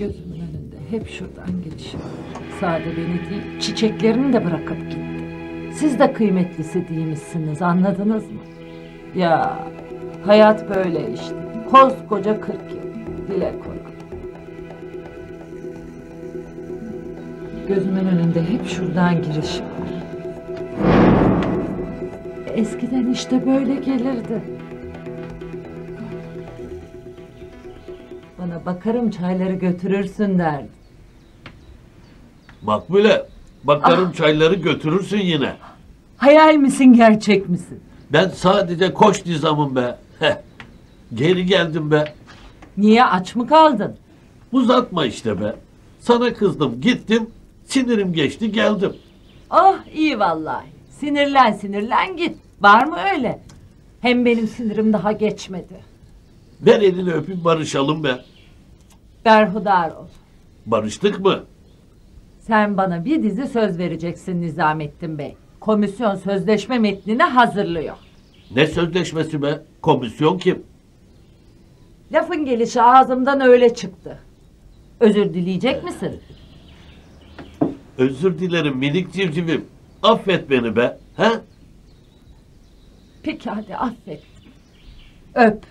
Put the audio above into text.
gözümün önünde hep şuradan geçiyor. Sade beni değil, çiçeklerini de bırakıp gitti. Siz de kıymetlisi değilmişsiniz, anladınız mı? Ya hayat böyle işte. Koskoca 40 yıl dile koy. Gözümün önünde hep şuradan girişim var. Eskiden işte böyle gelirdi. Bana bakarım çayları götürürsün derdi. Bak bile, bakarım çayları götürürsün yine. Hayal misin, gerçek misin? Ben sadece Koç Nizam'ım be. Heh. Geri geldim be. Niye, aç mı kaldın? Uzatma işte be. Sana kızdım, gittim. Sinirim geçti, geldim. Oh iyi vallahi. Sinirlen sinirlen git. Var mı öyle? Hem benim sinirim daha geçmedi. Ver elini öpün, barışalım be. Berhudar ol. Barıştık mı? Sen bana bir dizi söz vereceksin Nizamettin Bey. Komisyon sözleşme metnini hazırlıyor. Ne sözleşmesi be? Komisyon kim? Lafın gelişi ağzımdan öyle çıktı. Özür dileyecek misin? Özür dilerim minik civcivim. Affet beni be. He? Peki hadi affet. Öp.